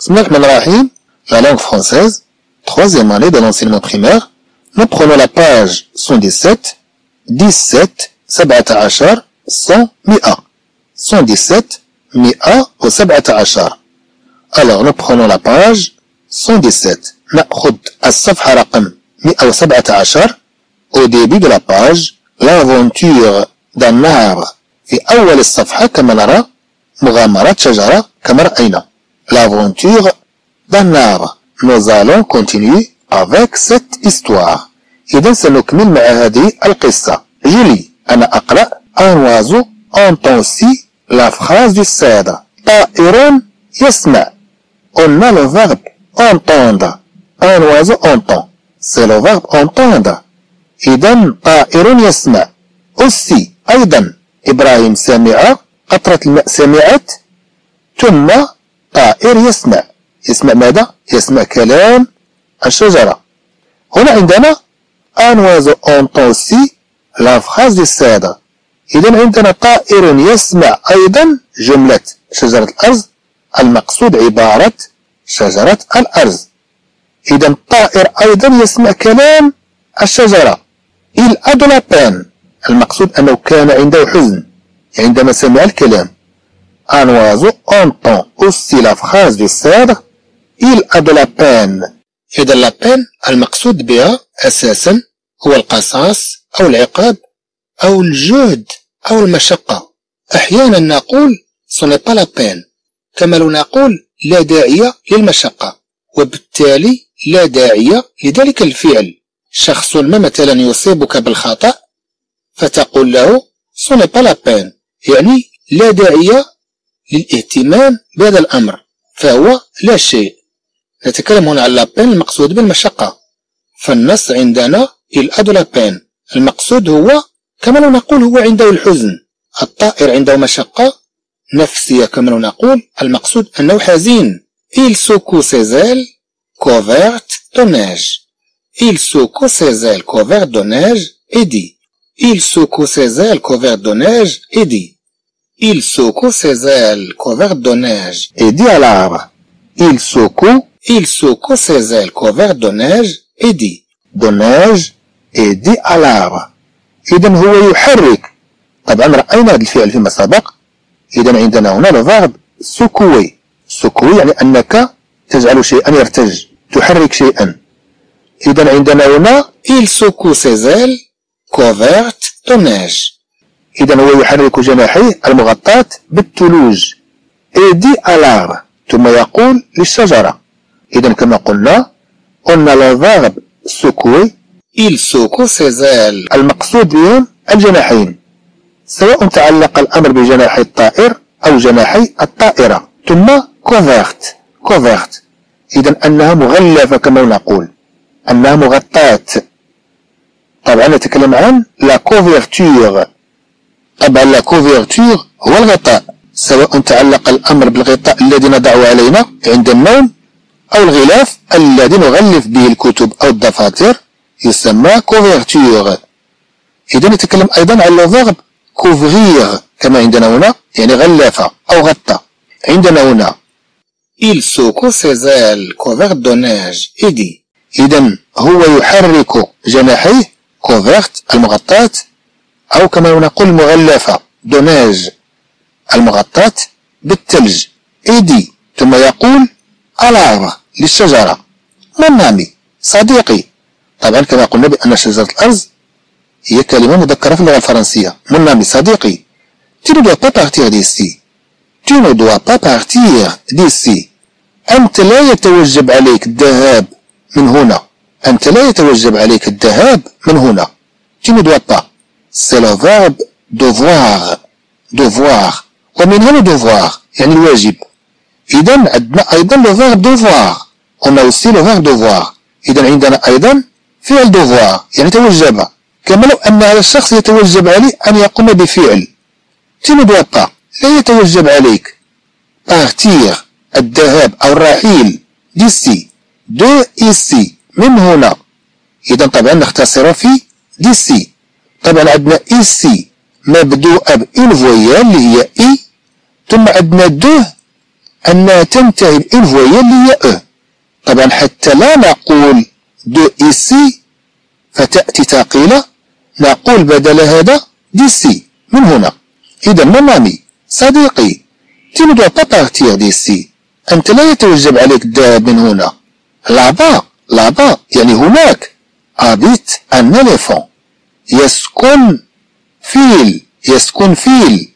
Bismillahir Rahmanir Rahim, la langue française, troisième année de l'enseignement primaire. Nous prenons la page 117, 17, 17, 100, 100. 117, 100 ou 17. Alors nous prenons la page 117. نأخذ الصفحة رقم 117 au début de la page. L'aventure d'un arbre في أول الصفحة كما نرى. مغامرة شجرة كما رأينا. L'aventure d'un arbre. Nous allons continuer avec cette histoire. إذا سنكمل مع هذه القصة. جلي أنا أقرأ. Un oiseau entend si la phrase du cèdre. طائر يسمع. On a le verbe entendre. Un oiseau entend. C'est le verbe entendre. إذن طائر يسمع. Aussi, أيضا. إبراهيم سمع. قطرة الماء سمعت. ثم طائر يسمع. يسمع ماذا؟ يسمع كلام الشجرة. هنا عندنا un oiseau entend aussi la phrase du cèdre. إذن عندنا طائر يسمع أيضا جملة شجرة الأرز. المقصود عبارة شجرة الأرز. إذا الطائر أيضا يسمع كلام الشجرة. Il a de la peine. المقصود أنه كان عنده حزن عندما سمع الكلام. Un oiseau entend aussi la phrase du cèdre. Il a de la peine. إذا la peine المقصود بها أساسا هو القصاص أو العقاب أو الجهد أو المشقة. أحيانا نقول ce n'est pas la peine. كما لو نقول لا داعي للمشقة. وبالتالي لا داعي لذلك الفعل. شخص ما مثلا يصيبك بالخطأ فتقول له ce n'est pas la peine. يعني لا داعي للاهتمام بهذا الأمر. فهو لا شيء. نتكلم هنا على la peine المقصود بالمشقة. فالنص عندنا il a de la peine. المقصود هو كما لو نقول هو عنده الحزن. الطائر عنده مشقة نفسية كما لو نقول المقصود أنه حزين. Il secoue ses ailes couvertes de neige. Il secoue ses ailes couvertes de neige et dit. Il secoue ses ailes couvertes de neige et dit. Il secoue ses ailes couvertes de neige et dit à l'arbre. Il secoue ses ailes couvertes de neige et dit. De neige et dit à l'arbre. إذن هو يحرك. طبعا رأينا هذا الفعل فيما سبق. إذن عندنا هنا الفعل سكوي. سكوي يعني أنك تجعل شيئا يرتج. تحرك شيئا. إذن عندنا هنا il secoue ses ailes couvertes de neige. إذن هو يحرك جناحيه المغطاة بالثلوج. et dit à l'arbre. ثم يقول للشجرة. إذن كما قلنا on a le verbe secouer. il secoue ses ailes. المقصود بهم الجناحين. سواء تعلق الأمر بجناحي الطائر أو جناحي الطائرة. ثم couverte. couverte. إذن أنها مغلفة كما نقول. أنها مغطاة. طبعا نتكلم عن لا كوفيرتور. طبعا لا كوفيرتور هو الغطاء. سواء تعلق الأمر بالغطاء الذي نضعه علينا عند النوم أو الغلاف الذي نغلف به الكتب أو الدفاتر يسمى كوفيرتور. إذا نتكلم أيضا عن الفيرب كوفغيغ كما عندنا هنا يعني غلافة أو غطاء. عندنا هنا il secoue ses ailes couvertes de neige et dit. إذن هو يحرك جناحيه كوفيرت المغطاة أو كما نقول مغلفة دوناج المغطاة بالثلج. إيدي ثم يقول ألعب للشجرة. من عمي صديقي. طبعا كما قلنا بأن شجرة الأرز هي كلمة مذكرة في اللغة الفرنسية. من عمي صديقي. Tu ne dois pas partir d'ici. Tu ne dois pas partir d'ici. أنت لا يتوجب عليك الذهاب من هنا. أنت لا يتوجب عليك الذهاب من هنا. Tu ne dois pas. C'est le verbe devoir. devoir. ومن هنا devoir يعني الواجب. إذن عندنا أيضا le verbe devoir. On a aussi le verbe devoir. إذن عندنا أيضا فعل devoir يعني توجب. كما لو أن هذا الشخص يتوجب عليه أن يقوم بفعل. Tu ne dois pas. لا يتوجب عليك. partir الذهاب أو الرحيل. d'ici. de ici من هنا. إذا طبعا نختصر في d'ici. طبعا عندنا ici مبدوء بإن فويال اللي هي إي. ثم عندنا de أنها تنتهي بالفوية اللي هي أ. طبعا حتى لا نقول دو إي سي فتأتي ثقيلة، نقول بدل هذا دي سي من هنا. إذا مامي صديقي تي نو دو با بارتيغ دي سي، أنت لا يتوجب عليك الذهاب من هنا. لابا لابا يعني هناك. أبيت أن إليفون يسكن فيل، يسكن فيل.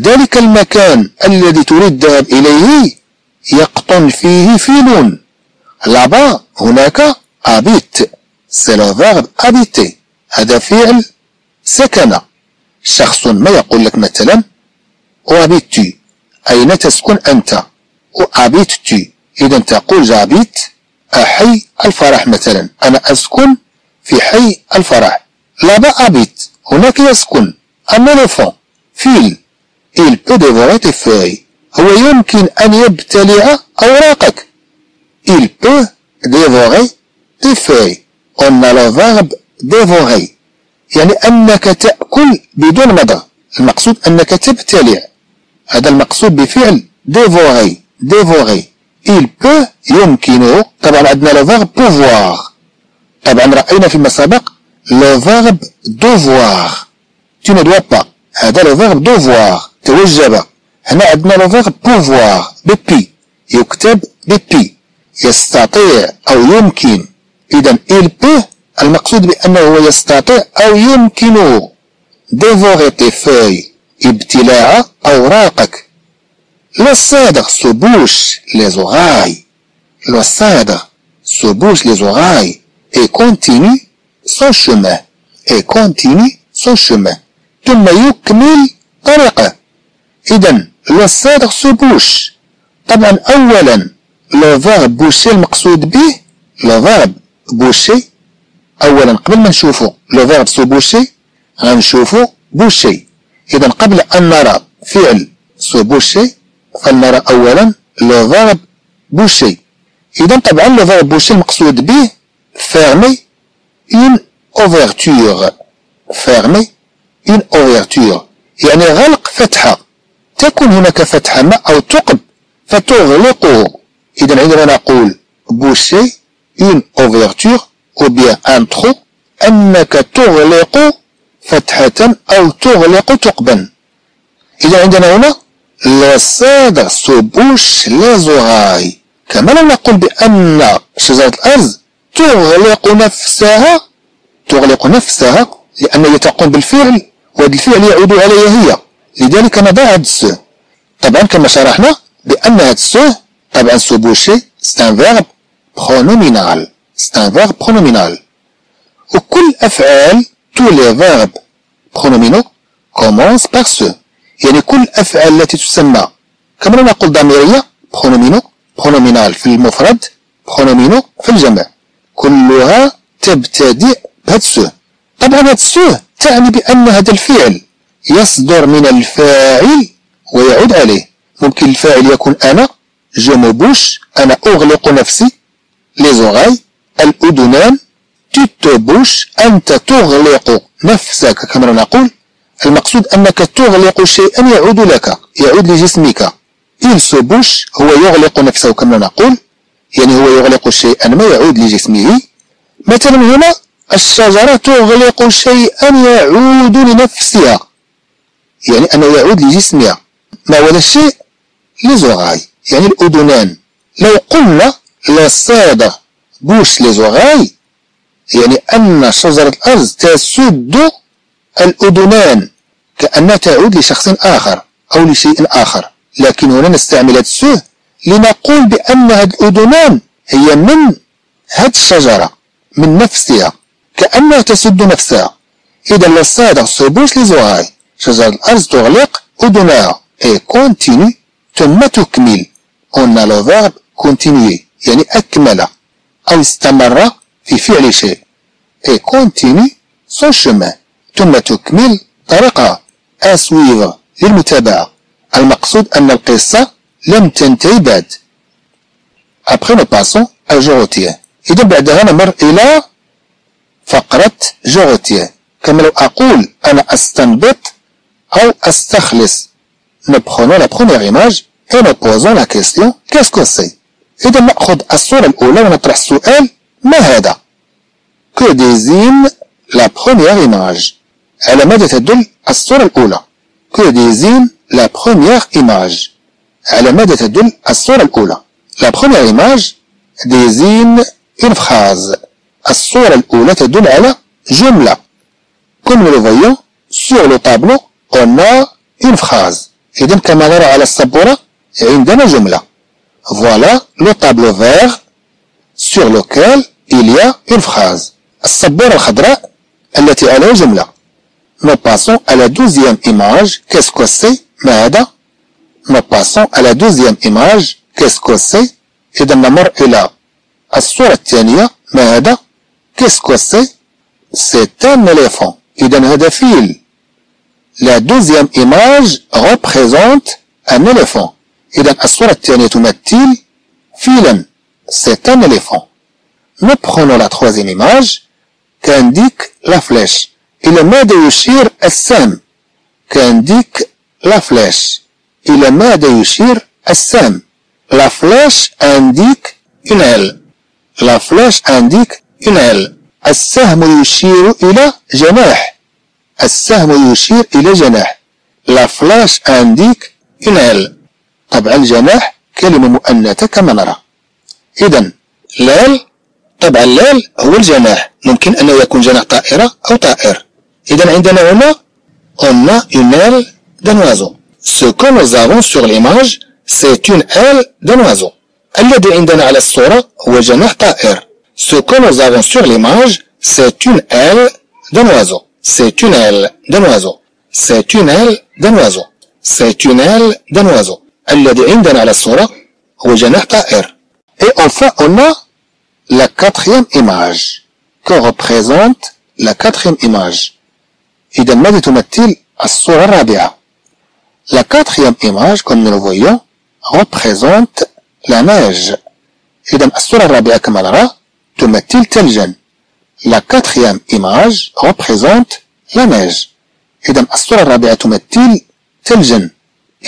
ذلك المكان الذي تريد الذهاب إليه يقطن فيه فيل. لابا هناك. أبيت سي لو فيرب أبيتي، هذا فعل سكن. شخص ما يقول لك مثلا أبيتي أين تسكن أنت؟ أبيتتي، إذا تقول جابيت حي الفرح مثلا، أنا أسكن في حي الفرح. لابا أبيت هناك يسكن. أما لفون فيل إل بو ديفوري تي فوي، هو يمكن أن يبتلع أوراقك. إل بو ديفوري تي فوي، قلنا لو فيرب ديفوري يعني أنك تأكل بدون مضغ، المقصود أنك تبتلع، هذا المقصود بفعل ديفوري. ديفوري il peut يمكنه. طبعا عندنا لو فيرب pouvoir، طبعا رأينا فيما سبق لو فيرب devoir tu ne dois pas، هذا لو فيرب devoir توجب. هنا عندنا لو فيرب pouvoir ببي، يكتب ببي يستطيع أو يمكن. إذا il peut المقصود بأنه هو يستطيع أو يمكنه. dévorer tes feuilles ابتلاع أوراقك. لو صادر سبوش les oreilles، لو صادر سبوش les oreilles et continue son chemin، et continue son chemin ثم يكمل طريقه. إذا لو صادر سبوش، طبعا أولا لو فيرب بوشي المقصود به لو فيرب بوشي. أولا قبل ما نشوفو لو فيرب سو بوشي غنشوفو بوشي. إذا قبل أن نرى فعل سو بوشي فلنرى أولا لو فيرب بوشي. إذا طبعا لو فيرب بوشي المقصود به فيرمي اون اوفيرتور، فيرمي اون اوفيرتور يعني غلق فتحة، تكون هناك فتحة ما أو ثقب فتغلقه. إذا عندما نقول بوشي اون اوفيرتور أو بيان أن تخو أنك تغلق فتحة أو تغلق ثقبا. إذا عندنا هنا لا صادر سبوش لا زغاي، كما لو نقول بأن شجرة الأرز تغلق نفسها، تغلق نفسها لأن هي تقوم بالفعل وهذا الفعل يعود عليها هي، لذلك نضع هذا السو. طبعا كما شرحنا بأن هذا السو طبعا سبوشي ستان فيرب برونومينال، c'est un verbe pronominal. وكل أفعال tous les verbes pronominaux commencent par ce، يعني كل الأفعال التي تسمى كما نقول ضميرية pronominaux، pronominal في المفرد، pronominaux في الجمع، كلها تبتدئ بهذا السو. طبعا هذا السو تعني بأن هذا الفعل يصدر من الفاعل ويعود عليه. ممكن الفاعل يكون أنا جو مبوش، أنا أغلق نفسي les oreilles الأذنان، تتبوش أنت تغلق نفسك كما نقول، المقصود أنك تغلق شيئا يعود لك، يعود لجسمك. إل سبوش هو يغلق نفسه كما نقول، يعني هو يغلق شيئا ما يعود لجسمه. مثلا هنا الشجرة تغلق شيئا يعود لنفسها، يعني أنه يعود لجسمها. ما هو الشيء؟ لزغاي يعني الأذنان. لو قلنا لا صادر بوش لزغاي يعني أن شجرة الأرز تسد الأذنان، كأنها تعود لشخص آخر أو لشيء آخر، لكن هنا نستعمل هذا السه لنقول بأن هذه الأذنان هي من هذه الشجرة من نفسها، كأنها تسد نفسها. إذا لا صادر سبوش لزغاي، شجرة الأرز تغلق أذنها. إي كونتيني ثم تكمل، قلنا لو فيرب كونتيني يعني أكمل أو استمر في فعل شيء. et continue son chemin ثم تكمل طريقها. à suivre للمتابعة، المقصود أن القصة لم تنتهي بعد. après nous passons à جغوتية. إذا بعدها نمر إلى فقرة جغوتية. كما لو أقول أنا أستنبط أو أستخلص. nous prenons la première image هنا posons la question qu'est-ce que c'est. إذا نأخذ الصورة الأولى ونطرح السؤال ما هذا؟ que désigne la première image. على ماذا تدل الصورة الأولى؟ que désigne la première image. على ماذا تدل الصورة الأولى؟ la première image désigne une phrase. الصورة الأولى تدل على جملة. Comme nous le voyons sur le tableau on a une phrase. إذا كما نرى على السبورة عندنا جملة. Voilà le tableau vert sur lequel il y a une phrase. السبورة الخضراء التي عليها جملة. Nous passons à la douzième image. Qu'est-ce que c'est? ما هذا؟ Nous passons à la douzième image. Qu'est-ce que c'est? إذا نمر إلى الصورة الثانية. ما هذا؟ Qu'est-ce que c'est? C'est un éléphant. إذا هذا فيل. La douzième image représente un éléphant. إذا الصورة الثانية تمثل فيلا. C'est un éléphant. Nous prenons la troisième image qu'indique la flèche. إلى ماذا يشير السهم؟ كانديك لا فلاش. إلى ماذا يشير السهم؟ لا فلاش انديك اون عيل. لا فلاش انديك اون عيل. السهم يشير إلى جناح. السهم يشير إلى جناح. لا فلاش انديك اون عيل. طبعا جناح كلمة مؤنثة كما نرى. إذا ليل، طبعا ليل هو الجناح. ممكن أنه يكون جناح طائرة أو طائر. إذا عندنا هنا on a une aile d'un oiseau. Ce que nous avons sur l'image c'est une aile d'un oiseau. الذي عندنا على الصورة هو جناح طائر. Ce que nous avons sur l'image c'est une aile d'un oiseau. C'est une aile d'un oiseau. C'est une aile d'un oiseau. C'est une aile d'un oiseau. الذي عندنا على الصورة هو جناح طائر. Et enfin on a la quatrième image. Que représente la quatrième image? إذا ماذا تمثل الصورة الرابعة؟ La quatrième image, comme nous le voyons, représente la neige. إذا الصورة الرابعة كما نرى تمثل ثلجا. La quatrième image représente la neige. إذا الصورة الرابعة تمثل ثلجا.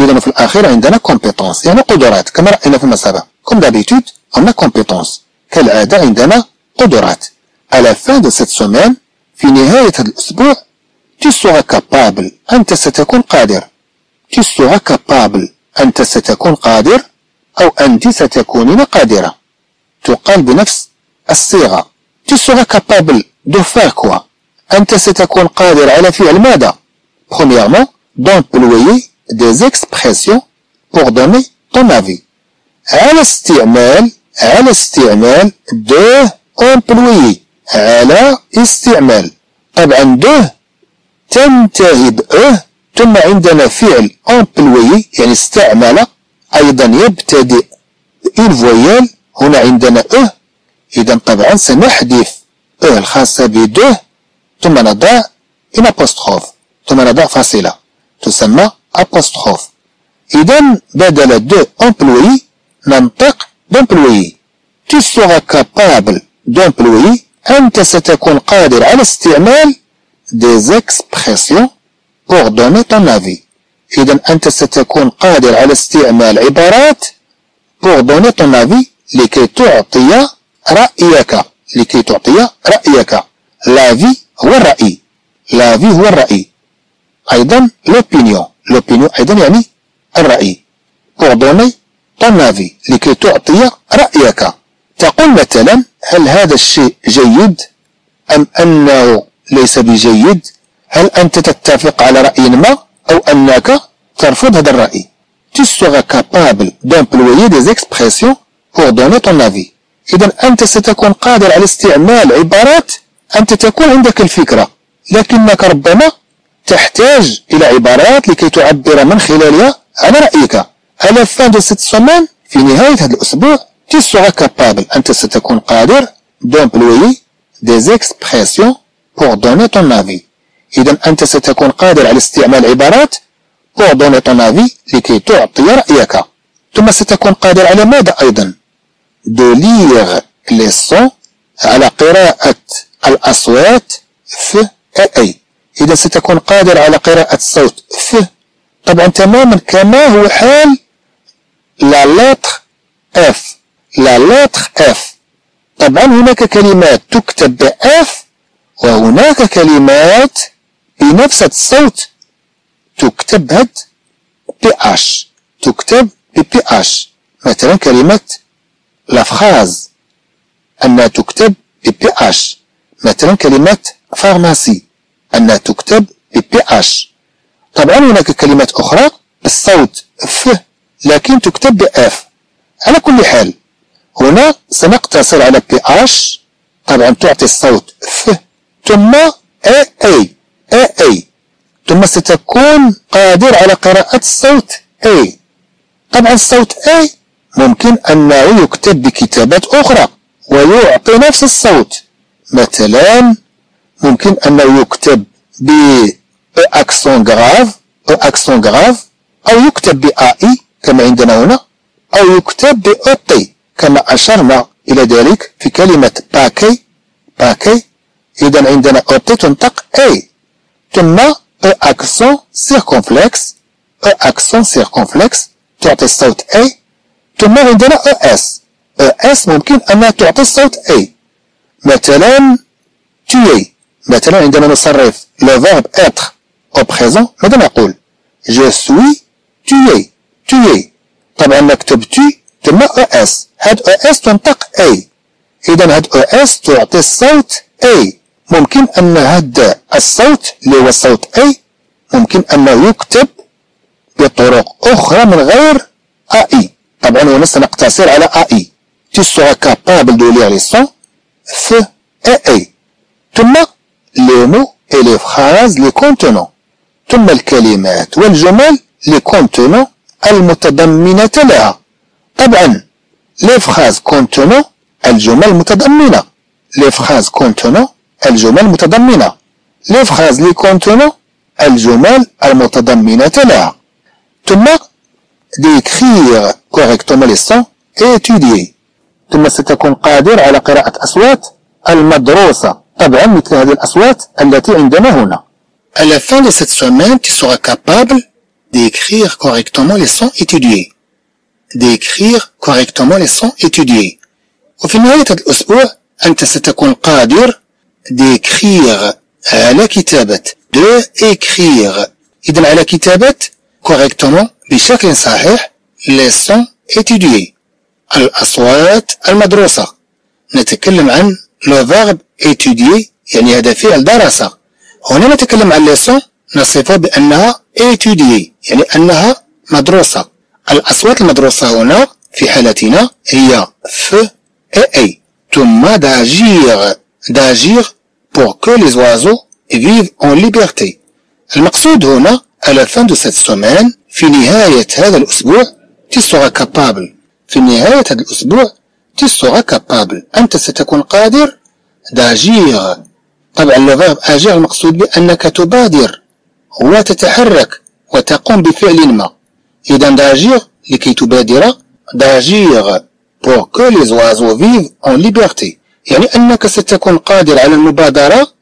إذا في الأخير عندنا compétence يعني قدرات كما رأينا فيما سبق. Comme d'habitude, on a compétence. كالعادة عندنا قدرات. À la fin de cette semaine, في نهاية هذا الأسبوع tu seras capable. أنت ستكون قادر. tu seras capable. أنت ستكون قادر أو أنت ستكونين قادرة. تقال بنفس الصيغة. tu seras capable de faire quoi? أنت ستكون قادر على فعل ماذا؟ Premièrement, d'employer des expressions pour donner ton avis. على استعمال de employer. على استعمال. طبعا de تنتهي ب ثم عندنا فعل employé يعني استعمل أيضا يبتدئ بإن فويال. هنا عندنا إذا طبعا سنحذف الخاصة بده ثم نضع إن أبوستخوف ثم نضع فاصلة تسمى أبوستخوف. إذا بدل دو employé ننطق d'employé. tu seras capable d'employer. أنت ستكون قادر على استعمال des expressions pour donner ton avis. إذا أنت ستكون قادر على استعمال عبارات pour donner ton avis لكي تعطي رأيك. لكي تعطي رأيك. l'avis هو الرأي. l'avis هو الرأي. أيضا l'opinion. l'opinion أيضا يعني الرأي. pour donner ton avis لكي تعطي رأيك. تقول مثلا هل هذا الشيء جيد أم أنه ليس بجيد؟ هل أنت تتفق على رأي ما أو أنك ترفض هذا الرأي؟ tu seras capable d'employer des expressions pour donner ton avis. إذا أنت ستكون قادر على استعمال عبارات. أنت تكون عندك الفكرة لكنك ربما تحتاج إلى عبارات لكي تعبر من خلالها عن رأيك. à la fin de cette semaine في نهاية هذا الأسبوع tu seras capable. أنت ستكون قادر d'employer des expressions pour donner ton avis. إذا أنت ستكون قادر على استعمال عبارات pour donner ton avis لكي تعطي رأيك. ثم ستكون قادر على ماذا أيضا؟ de lire les sons. على قراءة الأصوات ف أي. إذا ستكون قادر على قراءة الصوت ف. طبعا تماما كما هو حال لا لتر اف، لا لتر اف. طبعا هناك كلمات تكتب بأف وهناك كلمات بنفس الصوت تكتب بأش، تكتب ببأش. مثلا كلمة لافخاز أنها تكتب ببأش. مثلا كلمة فارماسي أنها تكتب ببأش. طبعا هناك كلمات أخرى بالصوت ف لكن تكتب بأف. على كل حال هنا سنقتصر على بأش، طبعا تعطي الصوت ف ثم اي اي، ثم ستكون قادر على قراءة الصوت اي. طبعا الصوت اي ممكن انه يكتب بكتابات اخرى ويعطي نفس الصوت. مثلا ممكن انه يكتب ب اكسون غراف، اكسون غراف، او يكتب باي كما عندنا هنا، او يكتب باوتي كما أشرنا إلى ذلك في كلمة باكي، باكي. إذا عندنا أوتي تنطق أي، ثم أكسون سيركونفلكس، أكسون سيركونفلكس تعطي الصوت أي. ثم عندنا أس، أس ممكن أنها تعطي الصوت أي. مثلا تي، مثلا عندما نصرف لو فيرب إتر أو بريزون ماذا نقول؟ جو سوي تي، تي. طبعا نكتب تي ثم أس، هاد او اس تنطق اي. اذا هاد او اس تعطي الصوت اي. ممكن ان هاد الصوت اللي هو صوت اي ممكن انه يكتب بطرق اخرى من غير اي. طبعا هنا سنقتصر على اي. تي سورا كابابل دو ليغ لي سون ف اي. ثم لي مو اي لي فراز لي كونتونون، ثم الكلمات والجمل لي كونتونون المتضمنة لها. طبعا لي فراز كونتونون الجمل متضمنة، لي فراز كونتونون الجمل متضمنة، لي فراز لي كونتونون الجمل المتضمنة لها. ثم ديكخيغ كوريكتومون لي سون إيتيديي، ثم ستكون قادر على قراءة أصوات المدروسة، طبعا مثل هذه الأصوات التي عندنا هنا. À la fin de cette semaine, tu seras capable d'écrire correctement les sons étudiés. d'écrire correctement les sons étudiés. وفي نهاية هذا الأسبوع أنت ستكون قادر d'écrire على كتابة de écrire، إذن على كتابة correctement بشكل صحيح les sons étudiés الأصوات المدروسة. نتكلم عن le verbe étudier يعني هذا فعل دراسة. هنا نتكلم عن les sons نصفها بأنها étudier يعني أنها مدروسة. الأصوات المدروسة هنا في حالتنا هي ف اي. ثم داجيغ، داجيغ pour que les oiseaux vivent en liberté. المقصود هنا à la fin de cette semaine في نهاية هذا الأسبوع tu seras capable، في نهاية هذا الأسبوع tu seras capable أنت ستكون قادر داجيغ. طبعا لو فيرب اجيغ المقصود بأنك تبادر وتتحرك وتقوم بفعل ما. إذا داجيغ لكي تبادر، داجيغ pour que les oiseaux vivent en liberté يعني أنك ستكون قادر على المبادرة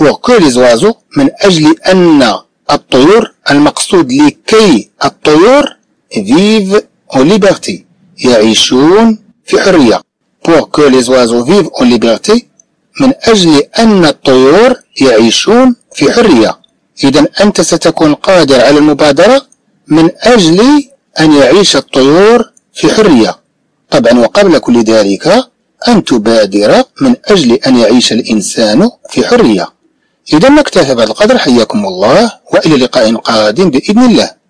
pour que les oiseaux من أجل أن الطيور، المقصود لكي الطيور vivent en liberté يعيشون في حرية. pour que les oiseaux vivent en liberté من أجل أن الطيور يعيشون في حرية. إذا أنت ستكون قادر على المبادرة من أجل أن يعيش الطيور في حرية. طبعا وقبل كل ذلك أن تبادر من أجل أن يعيش الإنسان في حرية. إذا نكتفي بهذا القدر، حياكم الله وإلى لقاء قادم بإذن الله.